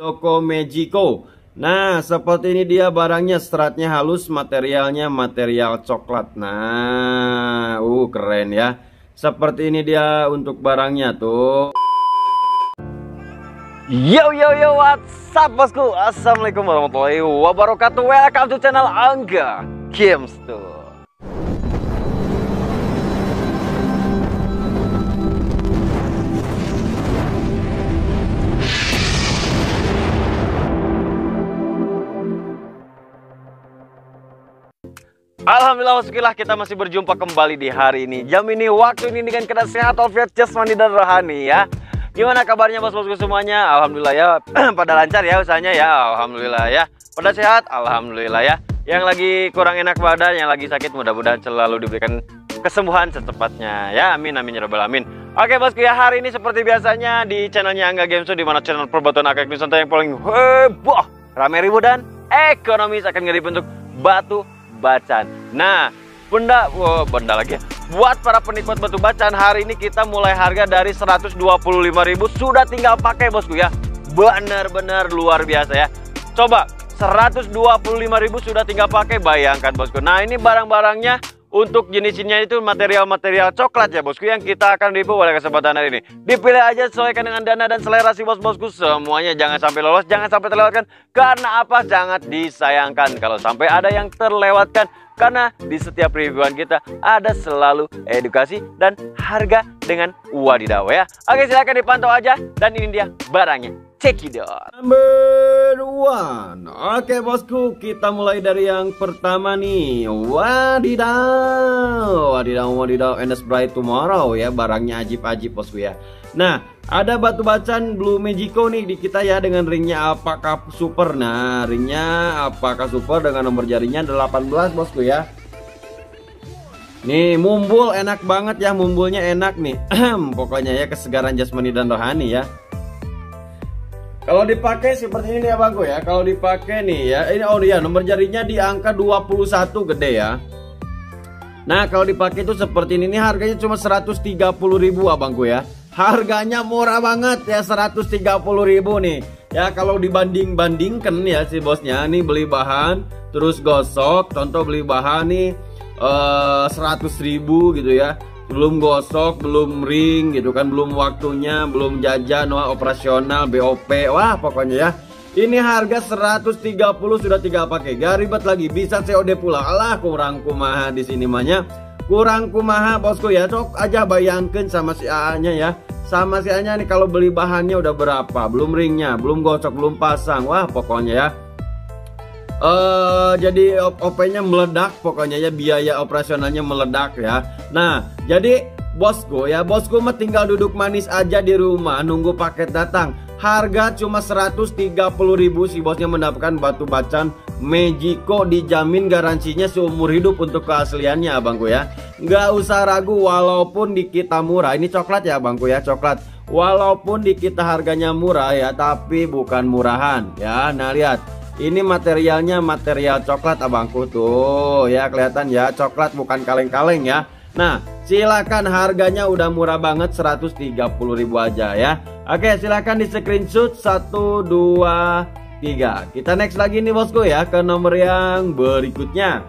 Doko Majiko. Nah, seperti ini dia barangnya, seratnya halus, materialnya material coklat. Nah, keren ya. Seperti ini dia untuk barangnya tuh. Yo yo yo, WhatsApp bosku. Assalamualaikum warahmatullahi wabarakatuh. Welcome to channel Angga Gemstone. Alhamdulillah, wasyukurillah, kita masih berjumpa kembali di hari ini, jam ini, waktu ini dengan kita sehat, Taufik Jasmani dan Rohani ya. Gimana kabarnya bos-bosku semuanya? Alhamdulillah ya, pada lancar ya usahanya ya, alhamdulillah ya. Pada sehat, alhamdulillah ya. Yang lagi kurang enak badan, yang lagi sakit, mudah-mudahan selalu diberikan kesembuhan secepatnya ya, amin amin ya rabbal alamin. Oke bosku ya, hari ini seperti biasanya di channelnya Angga Gemstone, di mana channel perbuatan Akadmi Sontai yang paling heboh, ramai ribu dan ekonomis, akan menjadi bentuk batu bacan. Nah, buat para penikmat batu bacan, hari ini kita mulai harga dari 125.000 sudah tinggal pakai bosku ya. Benar-benar luar biasa ya. Coba 125.000 sudah tinggal pakai, bayangkan bosku. Nah, ini barang-barangnya untuk jenisnya itu material-material coklat ya bosku, yang kita akan review pada kesempatan hari ini. Dipilih aja sesuaikan dengan dana dan selera si bos-bosku semuanya. Jangan sampai lolos, jangan sampai terlewatkan. Karena apa? Sangat disayangkan kalau sampai ada yang terlewatkan. Karena di setiap reviewan kita ada selalu edukasi dan harga dengan wadidawai ya. Oke, silahkan dipantau aja. Dan ini dia barangnya. Check it out. Number one. Oke bosku, kita mulai dari yang pertama nih. Wadidaw, wadidaw, wadidaw, and bright tomorrow ya. Barangnya ajib-ajib bosku ya. Nah, ada batu bacan Blue Majiko nih di kita ya, dengan ringnya apakah super. Nah, ringnya apakah super dengan nomor jarinya 18 bosku ya. Nih, mumbul enak banget ya, mumbulnya enak nih. Pokoknya ya, kesegaran jasmani dan rohani ya. Kalau dipakai seperti ini ya bangku ya. Kalau dipakai nih ya, ini nomor jarinya di angka 21 gede ya. Nah, kalau dipakai itu seperti ini harganya cuma 130.000 abangku ya. Harganya murah banget ya, 130.000 nih. Ya, kalau dibanding-bandingkan ya si bosnya nih, beli bahan terus gosok, contoh beli bahan nih 100.000 gitu ya. Belum gosok, belum ring gitu kan, belum waktunya, belum jajan, operasional, BOP, wah pokoknya ya. Ini harga 130 sudah tinggal pakai. Gak ribet lagi, bisa COD pula. Alah, kurang kumaha di sini mahnya. Kurang kumaha bosku ya. Cok aja bayangkan sama si AA-nya ya. Sama si AA-nya nih, kalau beli bahannya udah berapa? Belum ringnya, belum gosok, belum pasang. Wah pokoknya ya. Jadi OP-nya meledak pokoknya ya, biaya operasionalnya meledak ya. Nah, jadi bosku ya, bosku mah tinggal duduk manis aja di rumah nunggu paket datang. Harga cuma 130.000 si bosnya mendapatkan batu bacan Majiko, dijamin garansinya seumur hidup untuk keasliannya abangku ya. Nggak usah ragu walaupun di kita murah. Ini coklat ya abangku ya, coklat. Walaupun di kita harganya murah ya, tapi bukan murahan ya. Nah, lihat. Ini materialnya material coklat abangku tuh ya, kelihatan ya, coklat bukan kaleng-kaleng ya. Nah, silakan, harganya udah murah banget, 130.000 aja ya. Oke, silakan di screenshot 1, 2, 3. Kita next lagi nih bosku ya, ke nomor yang berikutnya.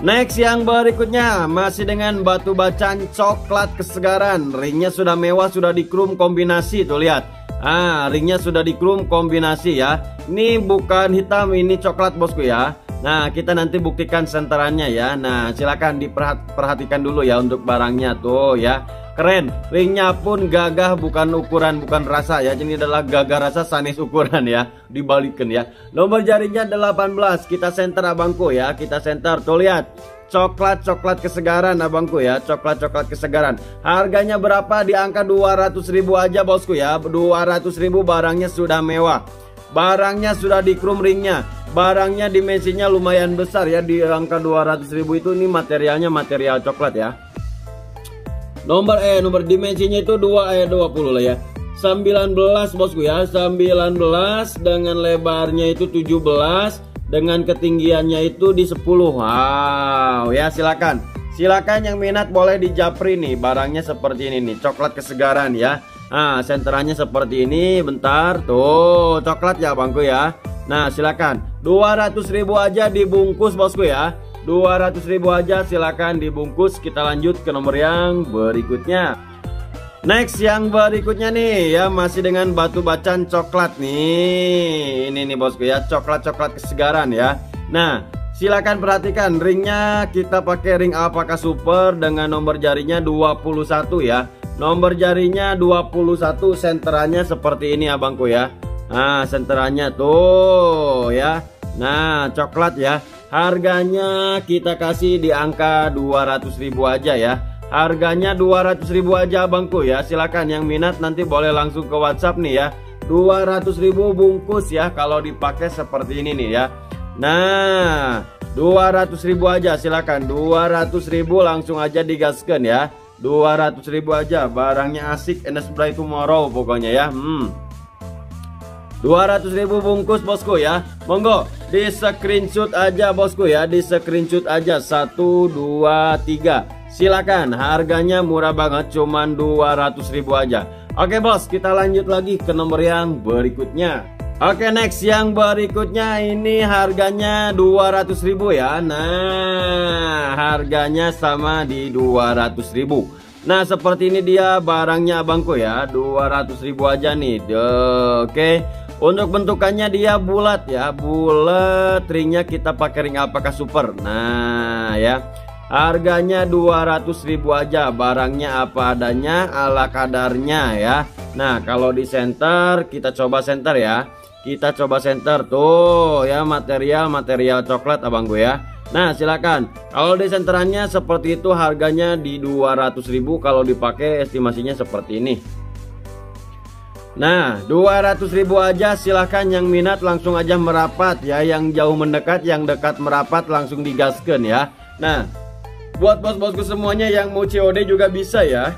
Next yang berikutnya masih dengan batu bacan coklat kesegaran. Ringnya sudah mewah, sudah dikrum kombinasi tuh, lihat. Ah, ringnya sudah dikrum kombinasi ya. Ini bukan hitam, ini coklat bosku ya. Nah, kita nanti buktikan senterannya ya. Nah, silakan diperhatikan dulu ya untuk barangnya tuh ya. Keren, ringnya pun gagah, bukan ukuran, bukan rasa ya. Ini adalah gagah rasa sanis ukuran ya. Dibalikin ya. Nomor jarinya 18. Kita senter abangku ya. Kita senter tuh, lihat. Coklat-coklat kesegaran abangku ya, coklat-coklat kesegaran. Harganya berapa? Di angka 200.000 aja bosku ya. 200.000, barangnya sudah mewah. Barangnya sudah dikrum ringnya. Barangnya dimensinya lumayan besar ya, di angka 200.000 itu. Ini materialnya material coklat ya. Nomor dimensinya itu 20 lah ya. 19 bosku ya, 19 dengan lebarnya itu 17. Dengan ketinggiannya itu di 10. Wow ya, silakan. Silakan yang minat boleh dijapri nih. Barangnya seperti ini nih, coklat kesegaran ya. Nah, senterannya seperti ini. Bentar, tuh coklat ya bangku ya. Nah, silakan 200.000 aja dibungkus bosku ya. 200.000 aja silakan dibungkus. Kita lanjut ke nomor yang berikutnya. Next yang berikutnya nih ya, masih dengan batu bacan coklat nih. Ini nih bosku ya, coklat-coklat kesegaran ya. Nah, silakan perhatikan ringnya, kita pakai ring alpaka super dengan nomor jarinya 21 ya. Nomor jarinya 21, senterannya seperti ini abangku ya. Nah, senterannya tuh ya. Nah, coklat ya. Harganya kita kasih di angka 200.000 aja ya. Harganya 200.000 aja abangku ya. Silakan yang minat nanti boleh langsung ke WhatsApp nih ya. 200.000 bungkus ya kalau dipakai seperti ini nih ya. Nah, 200.000 aja silakan. 200.000 langsung aja digaskan ya. 200.000 aja, barangnya asik and bright tomorrow pokoknya ya. 200.000 bungkus bosku ya. Monggo di screenshot aja bosku ya. Di screenshot aja 1, 2, 3. Silakan, harganya murah banget, cuman 200.000 aja. Oke bos, kita lanjut lagi ke nomor yang berikutnya. Oke, next yang berikutnya ini harganya 200.000 ya. Nah, harganya sama di 200.000. Nah, seperti ini dia barangnya abangku ya. 200.000 aja nih. Oke. Untuk bentukannya dia bulat ya. Bulat, ringnya kita pakai ring alpaka super. Nah, ya. Harganya 200.000 aja. Barangnya apa adanya, ala kadarnya ya. Nah, kalau di center kita coba center ya. Kita coba center tuh ya, material coklat abangku ya. Nah, silakan. Kalau di senterannya seperti itu, harganya di 200.000 kalau dipakai estimasinya seperti ini. Nah, 200.000 aja silakan yang minat langsung aja merapat ya, yang jauh mendekat, yang dekat merapat langsung digaskan ya. Nah, buat bos-bosku semuanya yang mau COD juga bisa ya.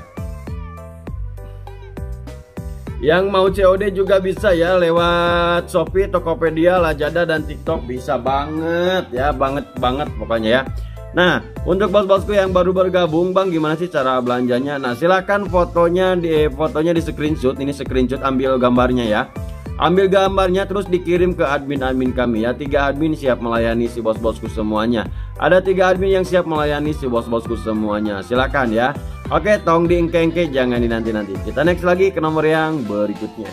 Yang mau COD juga bisa ya, lewat Shopee, Tokopedia, Lazada, dan TikTok bisa banget ya, banget pokoknya ya. Nah, untuk bos-bosku yang baru bergabung, Bang gimana sih cara belanjanya? Nah, silakan fotonya di screenshot, ini screenshot, ambil gambarnya ya. Ambil gambarnya terus dikirim ke admin-admin kami ya. 3 admin siap melayani si bos-bosku semuanya. Ada 3 admin yang siap melayani si bos-bosku semuanya. Silakan ya. Oke, tong diengke-engke, jangan dinanti-nanti. Kita next lagi ke nomor yang berikutnya.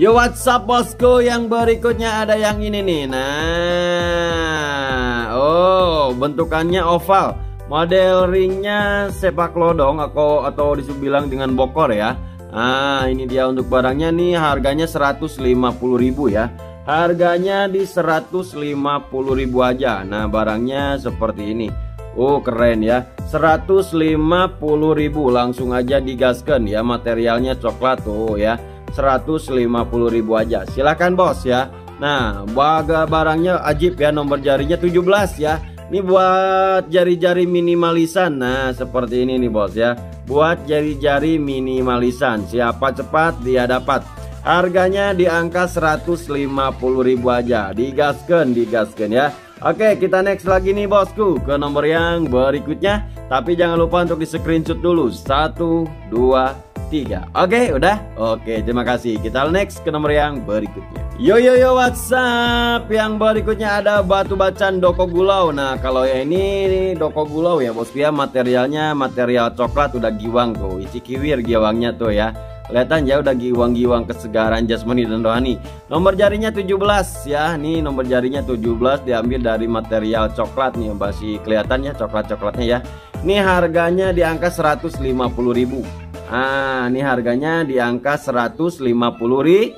Yo, WhatsApp bosku, yang berikutnya ada yang ini nih. Nah, oh, bentukannya oval. Model ringnya sepak lodong atau disebut dengan bokor ya. Nah, ini dia untuk barangnya nih, harganya 150.000 ya. Harganya di 150.000 aja. Nah, barangnya seperti ini. Oh, keren ya. 150.000 langsung aja digaskan ya. Materialnya coklat tuh ya. 150.000 aja. Silakan bos ya. Nah, barangnya ajib ya, nomor jarinya 17 ya. Ini buat jari-jari minimalisan. Nah, seperti ini nih bos ya. Buat jari-jari minimalisan. Siapa cepat dia dapat. Harganya di angka 150.000 aja. Digaskan ya. Oke, kita next lagi nih bosku ke nomor yang berikutnya. Tapi jangan lupa untuk di screenshot dulu. 1, 2, 3. Oke, udah. Oke, terima kasih. Kita next ke nomor yang berikutnya. Yo WhatsApp, yang berikutnya ada batu bacan doko gulau. Nah, kalau ya ini doko gulau ya bosku ya, materialnya material coklat, udah giwang tuh, icikiwir giwangnya tuh ya. Kelihatan ya, udah giwang-giwang kesegaran Jasmani dan Rohani. Nomor jarinya 17 ya. Nih nomor jarinya 17, diambil dari material coklat nih, masih kelihatan ya coklat-coklatnya ya. Nih harganya di angka 150.000. Ah, nih harganya di angka 150.000.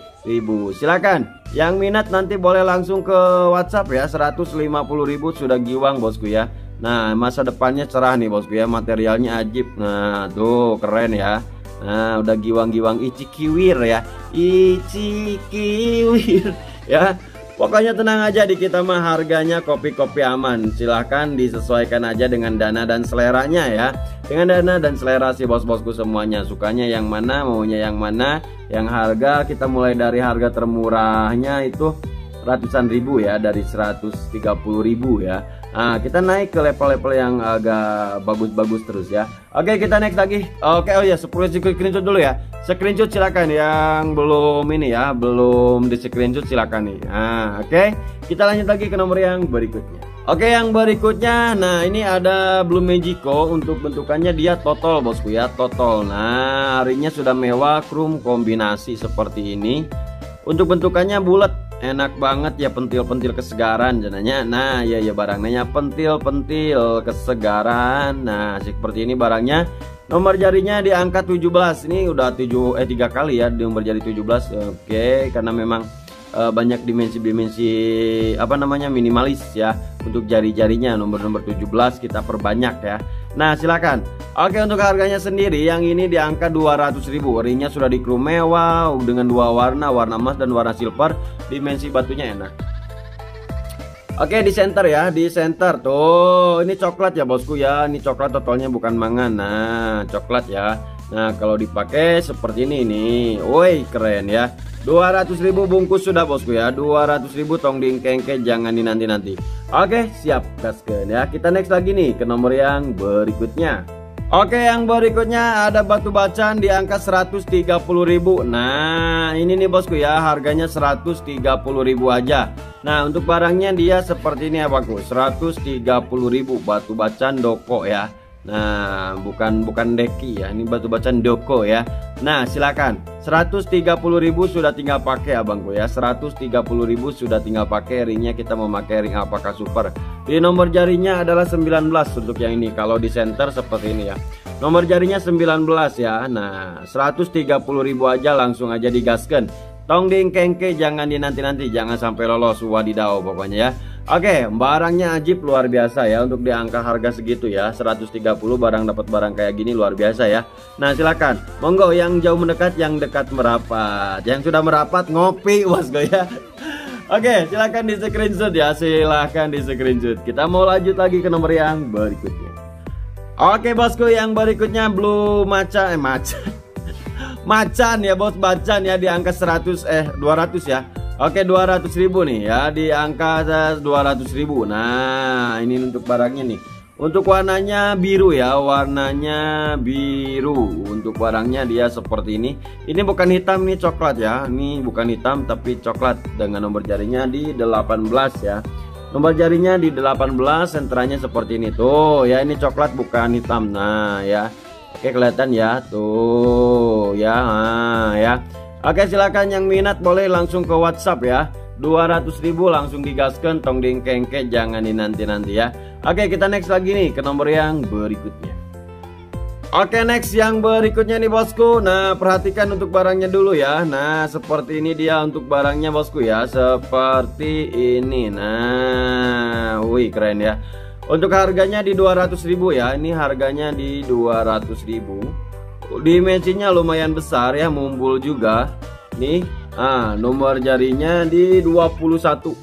Silakan yang minat nanti boleh langsung ke WhatsApp ya. 150.000 sudah giwang bosku ya. Nah, masa depannya cerah nih bosku ya, materialnya ajib. Nah, tuh keren ya. Nah, udah giwang-giwang icikiwir ya. Icikiwir ya. Pokoknya tenang aja, di kita mah harganya kopi-kopi aman. Silahkan disesuaikan aja dengan dana dan seleranya ya. Dengan dana dan selera si bos-bosku semuanya. Sukanya yang mana, maunya yang mana. Yang harga kita mulai dari harga termurahnya itu ratusan ribu ya. Dari 130.000 ya. Nah, kita naik ke level-level yang agak bagus-bagus terus ya. Oke, kita naik lagi. Oke, oh ya, screenshot dulu ya. Screenshot silakan yang belum ini ya, belum di screenshot silakan nih. Nah, oke. Kita lanjut lagi ke nomor yang berikutnya. Oke, yang berikutnya, nah ini ada Blue Majiko. Untuk bentukannya dia total bosku ya, total. Nah, harinya sudah mewah, chrome kombinasi seperti ini. Untuk bentukannya bulat, enak banget ya, pentil-pentil kesegaran jenanya. Nah, ya ya barangnya pentil-pentil kesegaran. Nah, seperti ini barangnya. Nomor jarinya di angka 17. Ini udah 3 kali ya di nomor jari 17. Oke, karena memang banyak dimensi-dimensi apa namanya minimalis ya untuk jari-jarinya. Nomor-nomor 17 kita perbanyak ya. Nah, silakan. Oke, untuk harganya sendiri yang ini di angka 200.000. Warnanya sudah dikrum mewah dengan dua warna, warna emas dan warna silver. Dimensi batunya enak. Oke, di center ya, di center tuh. Ini coklat ya bosku ya. Ini coklat totalnya bukan mangan. Nah, coklat ya. Nah, kalau dipakai seperti ini nih. Woi, keren ya. 200.000 bungkus sudah bosku ya. 200.000 tong diingkengke, jangan di nanti-nanti. Oke, siap gaskeun ya. Kita next lagi nih ke nomor yang berikutnya. Oke, yang berikutnya ada batu bacan di angka 130.000. Nah, ini nih bosku ya, harganya 130.000 aja. Nah, untuk barangnya dia seperti ini ya bosku. 130.000 batu bacan doko ya. Nah, bukan deki ya, ini batu bacan doko ya. Nah, silakan. 130.000 sudah tinggal pakai abangku ya. 130.000 sudah tinggal pakai. Ringnya kita mau pakai ring apakah super. Di nomor jarinya adalah 19 untuk yang ini. Kalau di center seperti ini ya. Nomor jarinya 19 ya. Nah, 130.000 aja, langsung aja digaskan. Tong ding kengke, jangan dinanti-nanti, jangan sampai lolos, wadidau pokoknya ya. Oke, barangnya ajib luar biasa ya. Untuk di angka harga segitu ya, 130 barang dapat barang kayak gini luar biasa ya. Nah, silakan. Monggo yang jauh mendekat, yang dekat merapat. Yang sudah merapat ngopi bosku ya. Oke, silakan di screenshot ya. Silakan di screenshot. Kita mau lanjut lagi ke nomor yang berikutnya. Oke bosku, yang berikutnya Blue Maca Macan ya bos, bacan ya di angka 200 ya. Oke, 200.000 nih ya, di angka 200.000. Nah, ini untuk barangnya nih. Untuk warnanya biru ya, warnanya biru. Untuk barangnya dia seperti ini. Ini bukan hitam, ini coklat ya. Ini bukan hitam tapi coklat dengan nomor jarinya di 18 ya. Nomor jarinya di 18, senteranya seperti ini tuh. Ya, ini coklat bukan hitam. Nah, ya. Oke, kelihatan ya. Tuh, ya. Nah, ya. Oke, silakan yang minat boleh langsung ke WhatsApp ya. 200.000 langsung digaskan, tong ding kengke, jangan dinanti-nanti ya. Oke, kita next lagi nih ke nomor yang berikutnya. Oke, next yang berikutnya nih bosku. Nah, perhatikan untuk barangnya dulu ya. Nah, seperti ini dia untuk barangnya bosku ya. Seperti ini. Nah, wih keren ya. Untuk harganya di 200.000 ya. Ini harganya di 200.000. Dimensinya lumayan besar ya, mumbul juga nih. Ah, nomor jarinya di 21.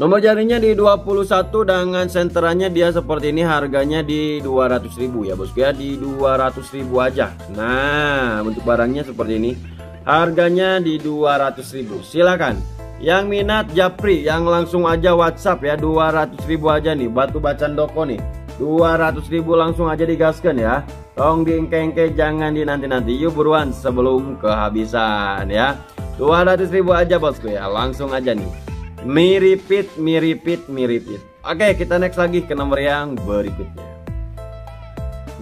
Nomor jarinya di 21 dengan senterannya dia seperti ini. Harganya di 200.000 ya bosku ya, di 200.000 aja. Nah, untuk barangnya seperti ini. Harganya di 200.000. Silakan. Yang minat japri, yang langsung aja WhatsApp ya. 200.000 aja nih, batu bacan doko nih. 200.000 langsung aja digaskan ya. Tong diingkengke, jangan dinanti-nanti. Yuk buruan sebelum kehabisan ya. 200.000 aja bosku ya. Langsung aja nih. Miripit, miripit, miripit. Oke, kita next lagi ke nomor yang berikutnya.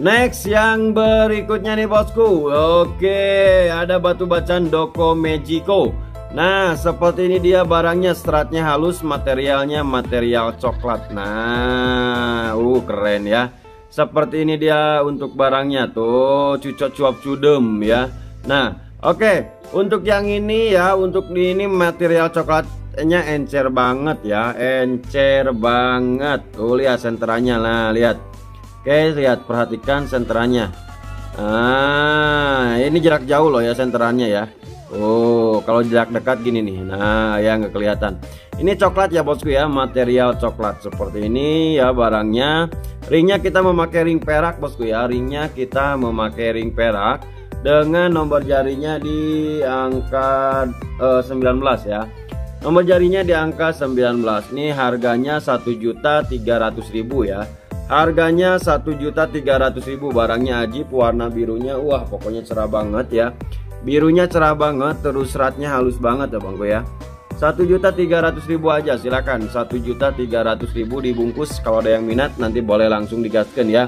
Next yang berikutnya nih bosku. Oke, ada batu bacan Doko Majiko. Nah, seperti ini dia barangnya. Seratnya halus, materialnya material coklat. Nah, keren ya. Seperti ini dia untuk barangnya tuh, cucok cuap cudem ya. Nah, oke. Untuk yang ini ya, untuk di ini material coklatnya encer banget ya, encer banget. Tuh lihat senterannya lah, lihat. Oke, lihat, perhatikan senterannya. Ah, ini jarak jauh loh ya senterannya ya. Oh, kalau jarak dekat gini nih. Nah, ya nggak kelihatan. Ini coklat ya bosku ya, material coklat seperti ini ya barangnya. Ringnya kita memakai ring perak bosku ya. Ringnya kita memakai ring perak dengan nomor jarinya di angka 19 ya. Nomor jarinya di angka 19. Nih harganya 1.300.000 ya. Harganya 1.300.000. Barangnya ajib, warna birunya wah pokoknya cerah banget ya. Birunya cerah banget, terus seratnya halus banget ya Bangko ya. 1.300.000 aja, silakan. 1.300.000 dibungkus, kalau ada yang minat nanti boleh langsung digaskan ya.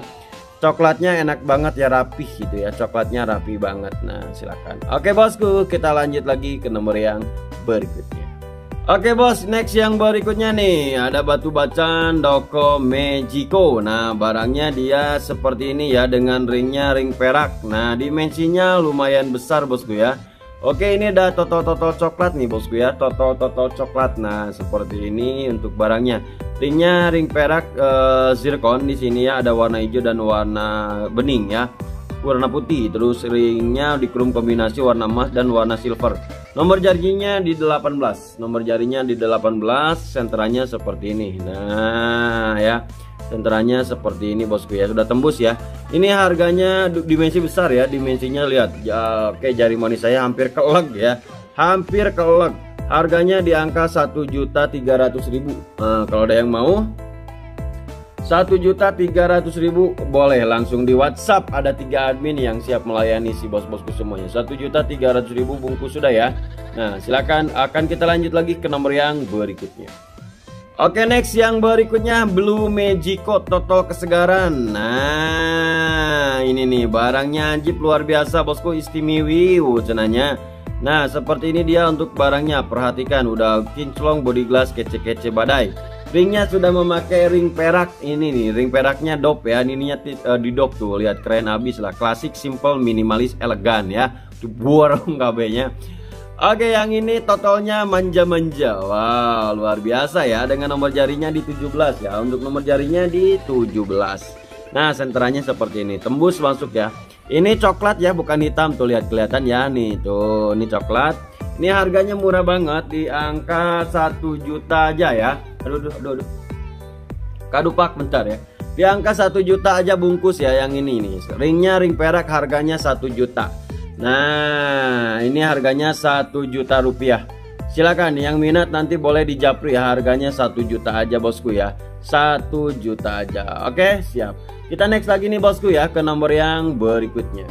Coklatnya enak banget ya, rapih gitu ya. Coklatnya rapi banget. Nah, silakan. Oke bosku, kita lanjut lagi ke nomor yang berikutnya. Oke bos, next yang berikutnya nih ada batu bacan Doko Majiko. Nah barangnya dia seperti ini ya, dengan ringnya ring perak. Nah dimensinya lumayan besar bosku ya. Oke ini ada totol-totol coklat nih bosku ya, totol-totol coklat. Nah seperti ini untuk barangnya. Ringnya ring perak zirkon di sini ya, ada warna hijau dan warna bening ya, warna putih. Terus ringnya dikrum kombinasi warna emas dan warna silver. Nomor jarinya di 18. Nomor jarinya di 18, senteranya seperti ini. Nah, ya. Senteranya seperti ini bosku ya, sudah tembus ya. Ini harganya dimensi besar ya, dimensinya lihat. Ya, oke, jari manis saya hampir kelek ya. Hampir kelek. Harganya di angka 1.300.000. Kalau ada yang mau 1.300.000 boleh langsung di WhatsApp, ada 3 admin yang siap melayani si bos-bosku semuanya. 1.300.000 bungkus sudah ya. Nah silakan, akan kita lanjut lagi ke nomor yang berikutnya. Oke next yang berikutnya Blue Majiko totol kesegaran. Nah ini nih barangnya anjib luar biasa bosku, istimewi cenanya. Nah seperti ini dia untuk barangnya, perhatikan udah kinclong, body glass, kece-kece badai. Ringnya sudah memakai ring perak, ini nih ring peraknya dop ya, ininya di dop tuh, lihat keren abis lah, klasik, simple, minimalis, elegan ya, tuh borong kabehnya. Oke yang ini totalnya manja-manja, wow luar biasa ya, dengan nomor jarinya di 17 ya, untuk nomor jarinya di 17. Nah senteranya seperti ini, tembus masuk ya. Ini coklat ya, bukan hitam tuh, lihat kelihatan ya nih tuh, ini coklat. Ini harganya murah banget di angka 1 juta aja ya. Aduh. Kadupak bentar ya. Di angka 1 juta aja bungkus ya yang ini nih. Ringnya ring perak, harganya 1 juta. Nah, ini harganya 1 juta rupiah. Silakan yang minat nanti boleh dijapri ya, harganya 1 juta aja bosku ya. 1 juta aja. Oke, siap. Kita next lagi nih bosku ya ke nomor yang berikutnya.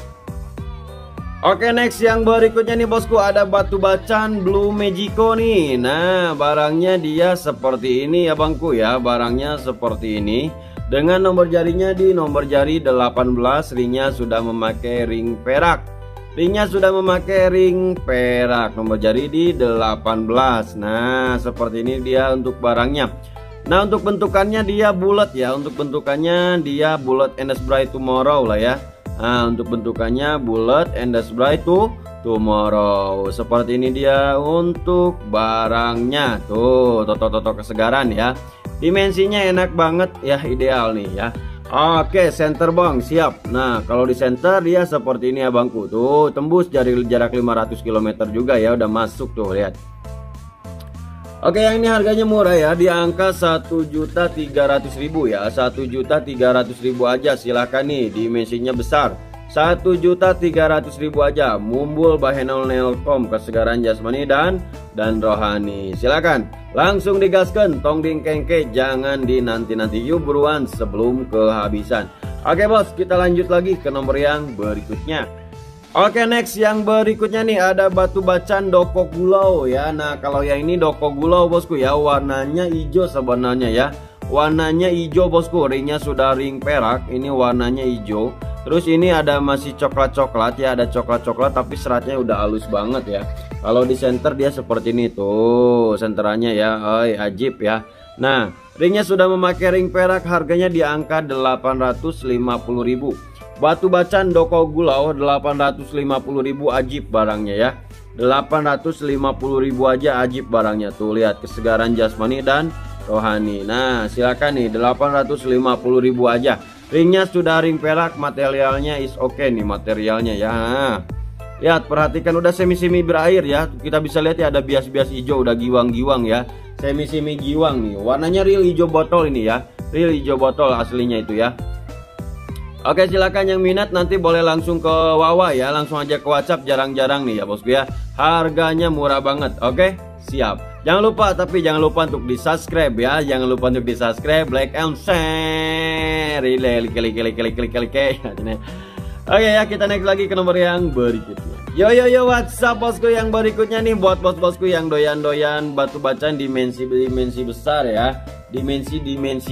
Oke next yang berikutnya nih bosku ada batu bacan Blue Majiko nih. Nah barangnya dia seperti ini ya bangku ya, barangnya seperti ini. Dengan nomor jarinya di nomor jari 18, ringnya sudah memakai ring perak. Ringnya sudah memakai ring perak, nomor jari di 18. Nah seperti ini dia untuk barangnya. Nah untuk bentukannya dia bulat ya, untuk bentukannya dia bulat and as bright tomorrow lah ya. Nah untuk bentukannya bulat and as bright tomorrow. Seperti ini dia untuk barangnya tuh, toto-toto kesegaran ya. Dimensinya enak banget ya, ideal nih ya. Oke center bang, siap. Nah kalau di center dia seperti ini ya bangku tuh, tembus jarak 500 km juga ya, udah masuk tuh lihat. Oke yang ini harganya murah ya, di angka 1.300.000 ya, 1.300.000 aja silahkan nih, dimensinya besar. 1.300.000 aja, mumbul bahenol nelkom, kesegaran jasmani dan rohani. Silakan langsung digaskan, tong ding kengke, jangan dinanti-nanti, yuk buruan sebelum kehabisan. Oke bos, kita lanjut lagi ke nomor yang berikutnya. Oke next yang berikutnya nih ada batu bacan Doko gulau ya. Nah kalau yang ini Doko gulau bosku ya, warnanya hijau sebenarnya ya, warnanya hijau bosku. Ringnya sudah ring perak, ini warnanya hijau. Terus ini ada masih coklat-coklat ya, ada coklat-coklat tapi seratnya udah halus banget ya. Kalau di center dia seperti ini tuh senterannya ya, oi ajib ya. Nah ringnya sudah memakai ring perak, harganya di angka 850.000. Batu bacan Doko gulau 850.000 ajib barangnya ya, 850.000 aja ajib barangnya tuh, lihat kesegaran jasmani dan rohani. Nah silakan nih 850.000 aja. Ringnya sudah ring perak, materialnya is oke nih materialnya ya. Nah, lihat perhatikan udah semi-semi berair ya, kita bisa lihat ya ada bias-bias hijau, udah giwang-giwang ya, semi-semi giwang nih. Warnanya real hijau botol ini ya, real hijau botol aslinya itu ya. Oke, silakan yang minat nanti boleh langsung ke Wawa ya, langsung aja ke WhatsApp, jarang-jarang nih ya bosku ya. Harganya murah banget. Oke, siap. Jangan lupa, tapi jangan lupa untuk di-subscribe ya. Jangan lupa untuk di-subscribe, like and share. Klik. Oke ya, kita naik lagi ke nomor yang berikutnya. Yo WhatsApp bosku yang berikutnya nih buat bos-bosku yang doyan-doyan batu bacan dimensi besar ya. Dimensi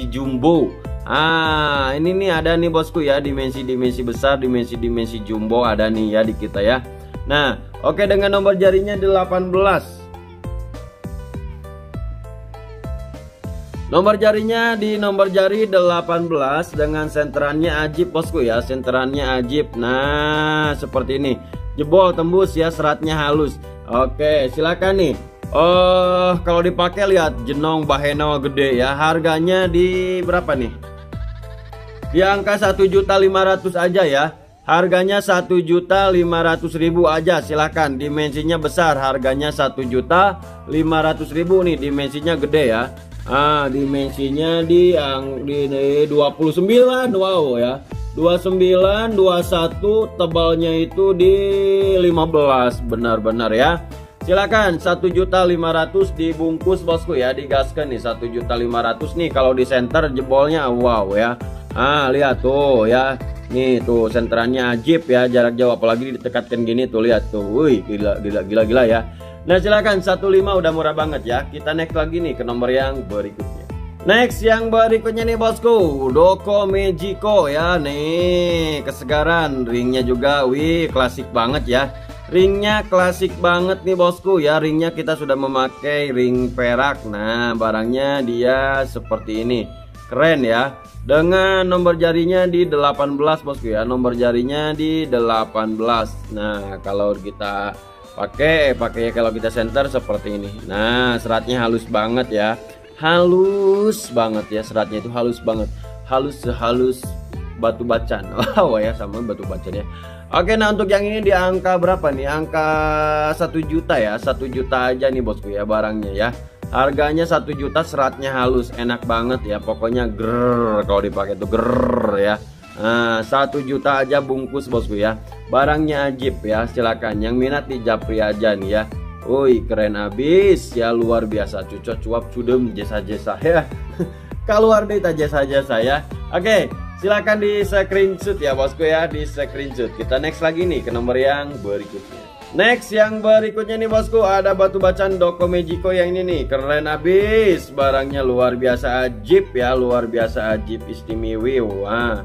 jumbo. Ah, ini nih ada nih bosku ya, dimensi besar, dimensi jumbo ada nih ya di kita ya. Nah, oke, dengan nomor jarinya 18. Nomor jarinya di nomor jari 18 dengan senterannya ajib bosku ya, senterannya ajib. Nah, seperti ini. Jebol tembus ya, seratnya halus. Oke, silakan nih. Kalau dipakai lihat jenong baheno gede ya. Harganya di berapa nih? Di angka 1.500.000 aja ya. Harganya 1.500.000 aja. Silahkan, dimensinya besar. Harganya 1.500.000 nih. Dimensinya gede ya. Ah, dimensinya di 29. Wow ya. 29, 21. Tebalnya itu di 15. Benar-benar ya. Silakan 1.500.000 dibungkus bosku ya, digaskan nih 1.500.000 nih. Kalau di senter jebolnya wow ya. Ah, lihat tuh ya. Nih tuh senterannya ajib ya, jarak jauh apalagi ditekatkan gini tuh, lihat tuh. Wih, gila ya. Nah, silakan 15 udah murah banget ya. Kita next lagi nih ke nomor yang berikutnya. Next yang berikutnya nih bosku, Doko Majiko ya. Nih, kesegaran ringnya juga. Wih, klasik banget ya. Ringnya klasik banget nih bosku ya. Ringnya kita sudah memakai ring perak. Nah, barangnya dia seperti ini. Keren ya. Dengan nomor jarinya di 18 bosku ya. Nomor jarinya di 18. Nah, kalau kita pakai kalau kita senter seperti ini. Nah, seratnya halus banget ya. Halus banget ya, seratnya itu halus banget. Halus sehalus batu bacan. Wow ya, sama batu bacan ya. Oke, nah untuk yang ini di angka berapa nih? Angka 1 juta ya, 1 juta aja nih bosku ya barangnya ya. Harganya 1 juta, seratnya halus, enak banget ya. Pokoknya ger kalau dipakai tuh ger ya. Nah, 1 juta aja bungkus bosku ya. Barangnya ajib ya, silakan yang minat di japri aja nih ya. Woi, keren abis ya, luar biasa, cucok cuap cudem jasa-jasa ya. Keluar deh jasa-jasa ya. Oke. Silahkan di screenshot ya bosku ya, di screenshot. Kita next lagi nih ke nomor yang berikutnya. Next yang berikutnya nih bosku, ada batu bacan Doko Majiko yang ini nih. Keren abis, barangnya luar biasa ajib ya, luar biasa ajib istimewa. Wah.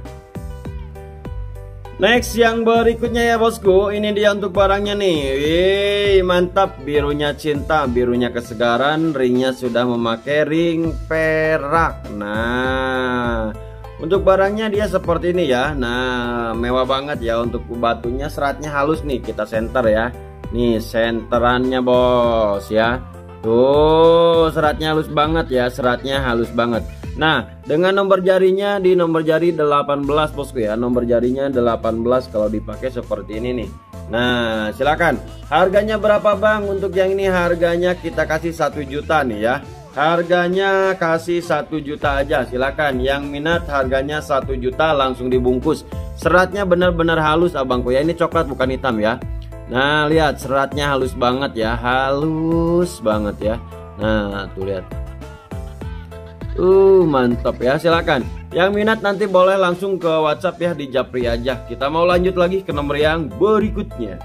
Next yang berikutnya ya bosku, ini dia untuk barangnya nih. Wih, mantap, birunya cinta, birunya kesegaran, ringnya sudah memakai ring perak. Nah, untuk barangnya dia seperti ini ya. Nah, mewah banget ya. Untuk batunya seratnya halus nih, kita senter ya. Nih senterannya bos ya. Tuh, seratnya halus banget ya, seratnya halus banget. Nah, dengan nomor jarinya di nomor jari 18 bosku ya. Nomor jarinya 18 kalau dipakai seperti ini nih. Nah, silakan. Harganya berapa bang? Untuk yang ini harganya kita kasih 1 juta nih ya. Harganya kasih 1 juta aja, silakan yang minat. Harganya 1 juta langsung dibungkus. Seratnya benar-benar halus abangku ya. Ini coklat bukan hitam ya. Nah, lihat seratnya halus banget ya. Halus banget ya. Nah, tuh lihat. Mantap ya, silakan. Yang minat nanti boleh langsung ke WhatsApp ya, di japri aja. Kita mau lanjut lagi ke nomor yang berikutnya.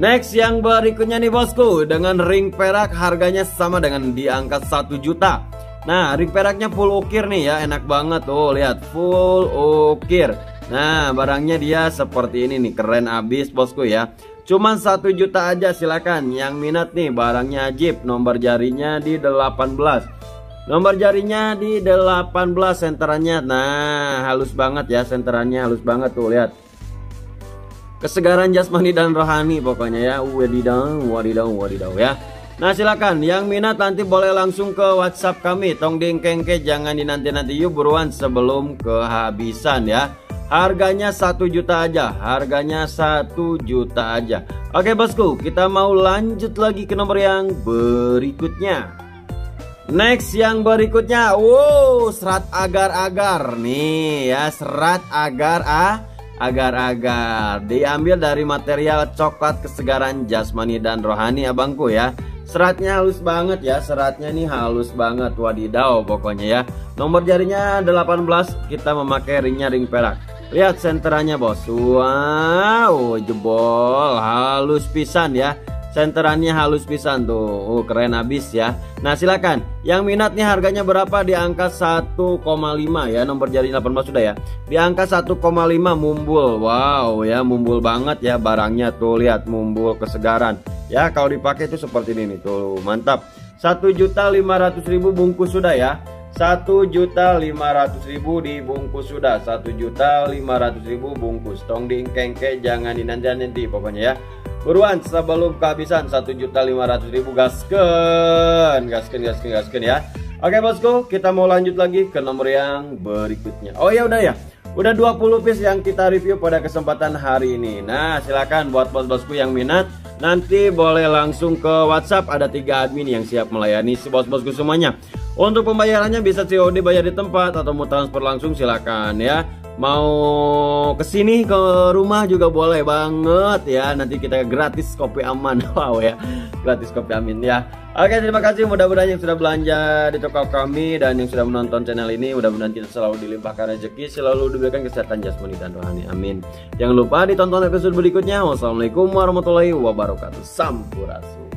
Next yang berikutnya nih bosku, dengan ring perak harganya sama dengan di angka 1 juta. Nah, ring peraknya full ukir nih ya, enak banget tuh, lihat full ukir. Nah, barangnya dia seperti ini nih, keren abis bosku ya. Cuman 1 juta aja, silakan yang minat nih, barangnya ajib. Nomor jarinya di 18. Nomor jarinya di 18, senterannya nah halus banget ya, senterannya halus banget tuh, lihat. Kesegaran jasmani dan rohani pokoknya ya. Wadidaw ya. Nah, silakan yang minat nanti boleh langsung ke WhatsApp kami. Tong ding kengke, jangan dinanti-nanti, yuk buruan sebelum kehabisan ya. Harganya 1 juta aja. Harganya 1 juta aja. Oke bosku, kita mau lanjut lagi ke nomor yang berikutnya. Next yang berikutnya, wow, serat agar-agar nih ya, serat agar-agar diambil dari material coklat kesegaran Jasmani dan Rohani abangku ya. Seratnya halus banget ya, seratnya nih halus banget, wadidaw pokoknya ya. Nomor jarinya 18, kita memakai ringnya ring perak. Lihat senterannya bos, wow, jebol, halus pisan ya. Senterannya halus pisan tuh, keren abis ya. Nah silakan, yang minat nih harganya berapa? Di angka 1,5 ya, nomor jari 18 sudah ya. Di angka 1,5 mumbul, wow ya, mumbul banget ya barangnya tuh, lihat mumbul kesegaran. Ya kalau dipakai itu seperti ini tuh, mantap. 1.500.000 bungkus sudah ya. 1.500.000 dibungkus sudah, 1.500.000 bungkus. Tong diingkengke jangan dinanjanin pokoknya ya. Buruan sebelum kehabisan. 1.500.000 gasken ya. Oke bosku, kita mau lanjut lagi ke nomor yang berikutnya. Oh ya. Udah 20 piece yang kita review pada kesempatan hari ini. Nah, silakan buat bos-bosku yang minat, nanti boleh langsung ke WhatsApp, ada 3 admin yang siap melayani si bos-bosku semuanya. Untuk pembayarannya bisa COD bayar di tempat atau mau transfer langsung silakan ya. Mau kesini ke rumah juga boleh banget ya. Nanti kita gratis kopi aman. Wow ya, gratis kopi amin ya. Oke, terima kasih, mudah-mudahan yang sudah belanja di toko kami dan yang sudah menonton channel ini, mudah-mudahan kita selalu dilimpahkan rezeki, selalu diberikan kesehatan jasmani dan rohani, amin. Jangan lupa ditonton episode berikutnya. Wassalamualaikum warahmatullahi wabarakatuh. Sampurasun.